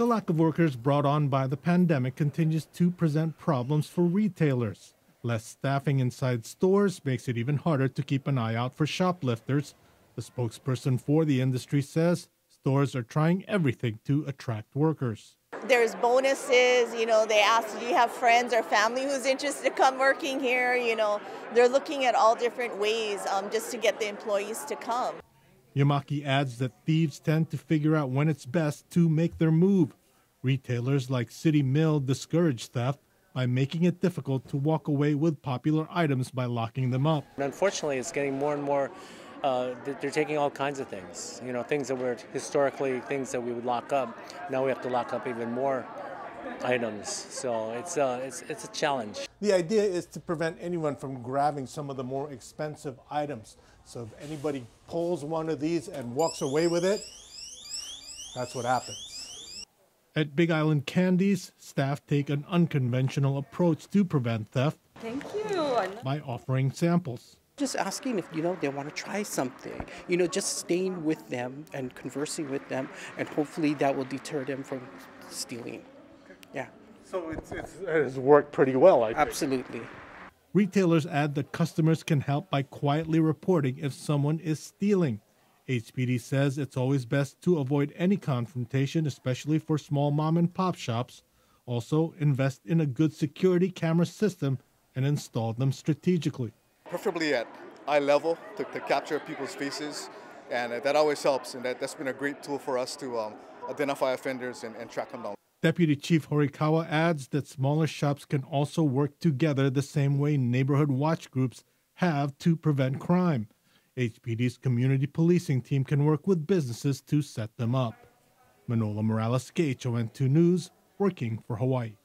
The lack of workers brought on by the pandemic continues to present problems for retailers. Less staffing inside stores makes it even harder to keep an eye out for shoplifters. The spokesperson for the industry says stores are trying everything to attract workers. There's bonuses, you know, they ask, do you have friends or family who's interested to come working here? You know, they're looking at all different ways just to get the employees to come. Yamaki adds that thieves tend to figure out when it's best to make their move. Retailers like City Mill discourage theft by making it difficult to walk away with popular items by locking them up. Unfortunately, it's getting more and more, they're taking all kinds of things. You know, things that were historically things that we would lock up. Now we have to lock up even more items. So it's a challenge. The idea is to prevent anyone from grabbing some of the more expensive items. So if anybody pulls one of these and walks away with it, that's what happens. At Big Island Candies, staff take an unconventional approach to prevent theft. Thank you. By offering samples. Just asking if, you know, they want to try something. You know, just staying with them and conversing with them, and hopefully that will deter them from stealing. Yeah. So it has worked pretty well, I think. Absolutely. Retailers add that customers can help by quietly reporting if someone is stealing. HPD says it's always best to avoid any confrontation, especially for small mom-and-pop shops. Also, invest in a good security camera system and install them strategically. Preferably at eye level to capture people's faces, and that always helps, and that's been a great tool for us to identify offenders and track them down. Deputy Chief Horikawa adds that smaller shops can also work together the same way neighborhood watch groups have to prevent crime. HPD's community policing team can work with businesses to set them up. Manola Morales, KHON2 News, working for Hawaii.